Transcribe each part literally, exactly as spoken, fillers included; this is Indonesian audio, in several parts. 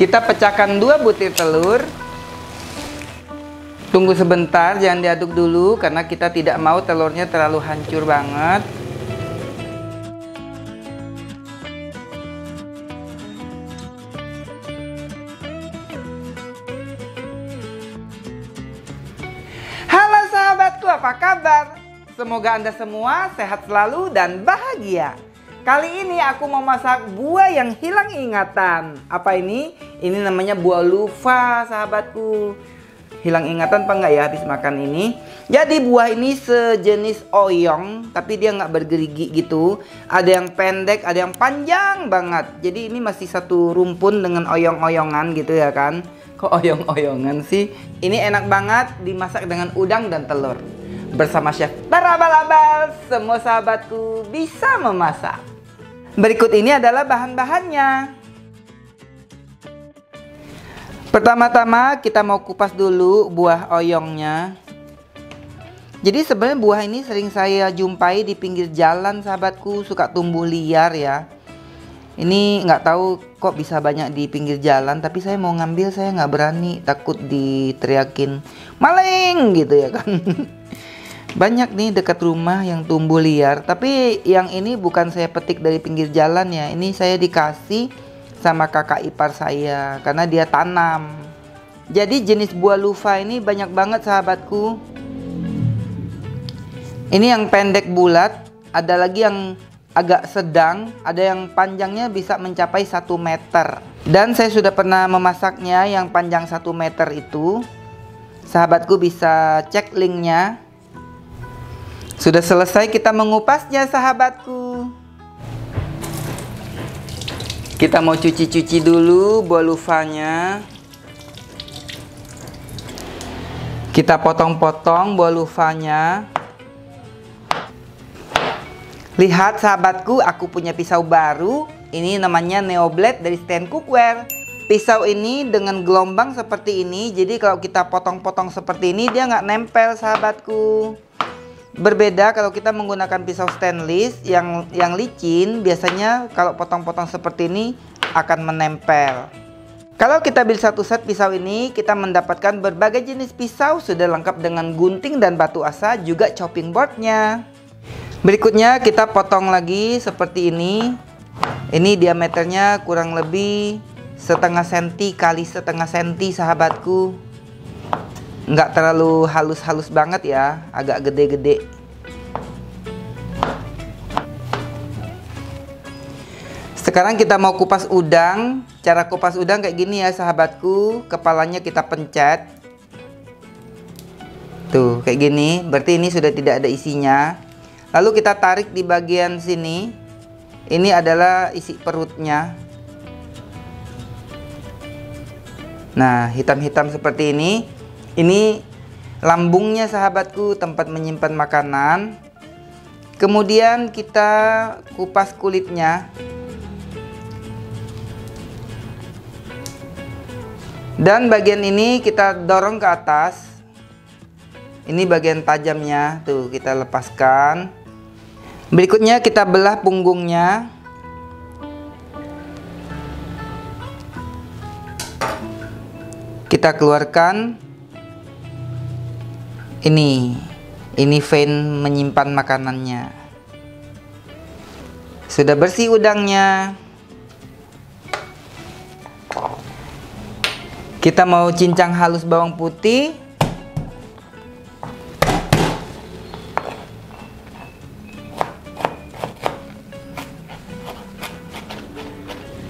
Kita pecahkan dua butir telur. Tunggu sebentar, jangan diaduk dulu karena kita tidak mau telurnya terlalu hancur banget. Halo sahabatku, apa kabar? Semoga Anda semua sehat selalu dan bahagia. Kali ini aku mau masak buah yang hilang ingatan. Apa ini? Ini namanya buah luffa, sahabatku. Hilang ingatan apa enggak ya habis makan ini? Jadi buah ini sejenis oyong, tapi dia nggak bergerigi gitu. Ada yang pendek, ada yang panjang banget. Jadi ini masih satu rumpun dengan oyong-oyongan gitu ya kan. Kok oyong-oyongan sih? Ini enak banget dimasak dengan udang dan telur. Bersama chef terabal-abal, semua sahabatku bisa memasak. Berikut ini adalah bahan-bahannya. Pertama-tama kita mau kupas dulu buah oyongnya. Jadi sebenarnya buah ini sering saya jumpai di pinggir jalan sahabatku, suka tumbuh liar ya. Ini nggak tahu kok bisa banyak di pinggir jalan, tapi saya mau ngambil saya nggak berani, takut diteriakin maling gitu ya kan. Banyak nih dekat rumah yang tumbuh liar, tapi yang ini bukan saya petik dari pinggir jalan ya. Ini saya dikasih sama kakak ipar saya karena dia tanam. Jadi jenis buah luffa ini banyak banget sahabatku. Ini yang pendek bulat, ada lagi yang agak sedang, ada yang panjangnya bisa mencapai satu meter. Dan saya sudah pernah memasaknya yang panjang satu meter itu. Sahabatku bisa cek linknya. Sudah selesai kita mengupasnya sahabatku. Kita mau cuci-cuci dulu buah luffanya. Kita potong-potong buah luffanya. Lihat sahabatku, aku punya pisau baru. Ini namanya Neo Blade dari Stein Cookware. Pisau ini dengan gelombang seperti ini. Jadi kalau kita potong-potong seperti ini dia nggak nempel sahabatku. Berbeda kalau kita menggunakan pisau stainless yang yang licin, biasanya kalau potong-potong seperti ini akan menempel. Kalau kita beli satu set pisau ini, kita mendapatkan berbagai jenis pisau, sudah lengkap dengan gunting dan batu asa, juga chopping boardnya. Berikutnya kita potong lagi seperti ini. Ini diameternya kurang lebih setengah senti kali setengah senti sahabatku. Nggak terlalu halus-halus banget ya, agak gede-gede. Sekarang kita mau kupas udang. Cara kupas udang kayak gini ya sahabatku, kepalanya kita pencet. Tuh, kayak gini, berarti ini sudah tidak ada isinya. Lalu kita tarik di bagian sini. Ini adalah isi perutnya. Nah, hitam-hitam seperti ini. Ini lambungnya sahabatku, tempat menyimpan makanan. Kemudian kita kupas kulitnya. Dan bagian ini kita dorong ke atas. Ini bagian tajamnya, tuh kita lepaskan. Berikutnya kita belah punggungnya. Kita keluarkan. Ini, ini vein menyimpan makanannya. Sudah bersih udangnya. Kita mau cincang halus bawang putih.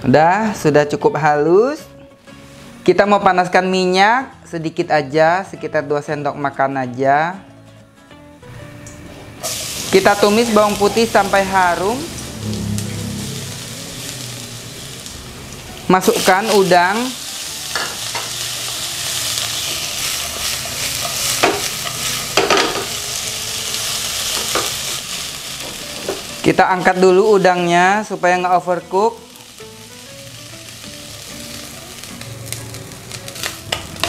Udah, sudah cukup halus. Kita mau panaskan minyak sedikit aja, sekitar dua sendok makan aja. Kita tumis bawang putih sampai harum. Masukkan udang. Kita angkat dulu udangnya supaya nggak overcook.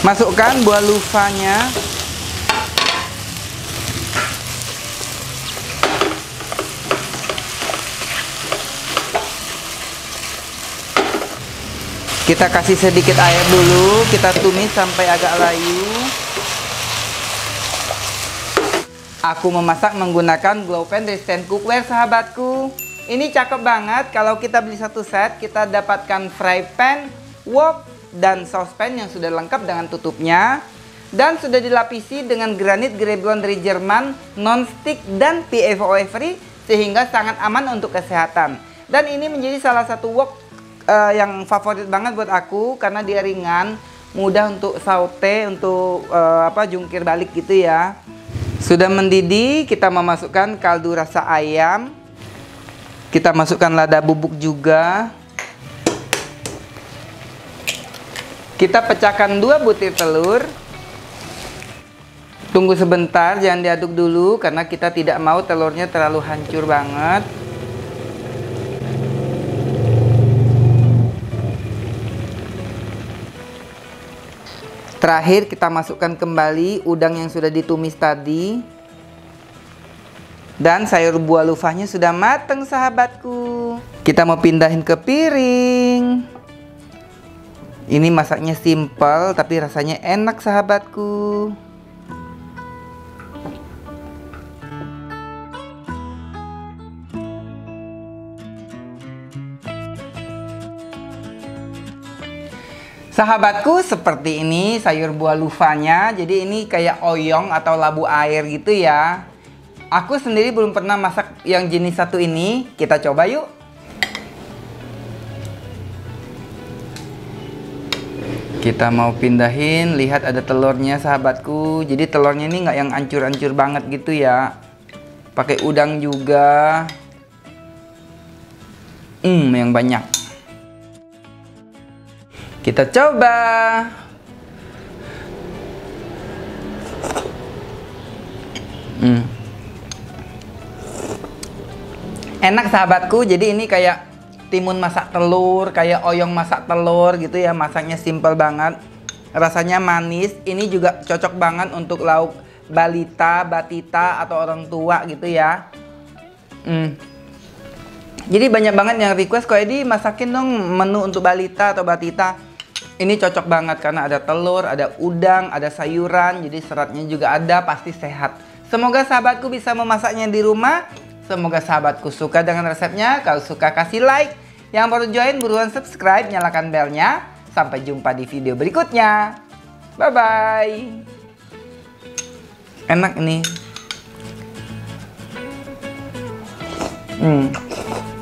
Masukkan buah luffanya. Kita kasih sedikit air dulu, kita tumis sampai agak layu. Aku memasak menggunakan Glow Pan dari Stein Cookware, sahabatku. Ini cakep banget, kalau kita beli satu set, kita dapatkan fry pan, wok, dan saucepan yang sudah lengkap dengan tutupnya. Dan sudah dilapisi dengan granit Greblon dari Jerman, non-stick dan P F O A free, sehingga sangat aman untuk kesehatan. Dan ini menjadi salah satu wok Uh, yang favorit banget buat aku karena dia ringan, mudah untuk saute, untuk uh, apa jungkir balik gitu ya. Sudah mendidih, kita memasukkan kaldu rasa ayam. Kita masukkan lada bubuk juga. Kita pecahkan dua butir telur. Tunggu sebentar, jangan diaduk dulu karena kita tidak mau telurnya terlalu hancur banget. Terakhir kita masukkan kembali udang yang sudah ditumis tadi. Dan sayur buah lufahnya sudah mateng, sahabatku. Kita mau pindahin ke piring. Ini masaknya simple tapi rasanya enak, sahabatku. Sahabatku, seperti ini sayur buah lufanya. Jadi ini kayak oyong atau labu air gitu ya. Aku sendiri belum pernah masak yang jenis satu ini. Kita coba yuk. Kita mau pindahin, lihat ada telurnya, sahabatku. Jadi telurnya ini nggak yang ancur-ancur banget gitu ya. Pakai udang juga. Hmm, yang banyak. Kita coba. Hmm. Enak, sahabatku. Jadi ini kayak timun masak telur, kayak oyong masak telur gitu ya. Masaknya simple banget. Rasanya manis. Ini juga cocok banget untuk lauk balita, batita atau orang tua gitu ya. Hmm. Jadi banyak banget yang request, "Kok Edi masakin dong menu untuk balita atau batita." Ini cocok banget karena ada telur, ada udang, ada sayuran, jadi seratnya juga ada, pasti sehat. Semoga sahabatku bisa memasaknya di rumah. Semoga sahabatku suka dengan resepnya. Kalau suka kasih like. Yang baru join buruan subscribe, nyalakan belnya. Sampai jumpa di video berikutnya. Bye-bye. Enak nih. Hmm.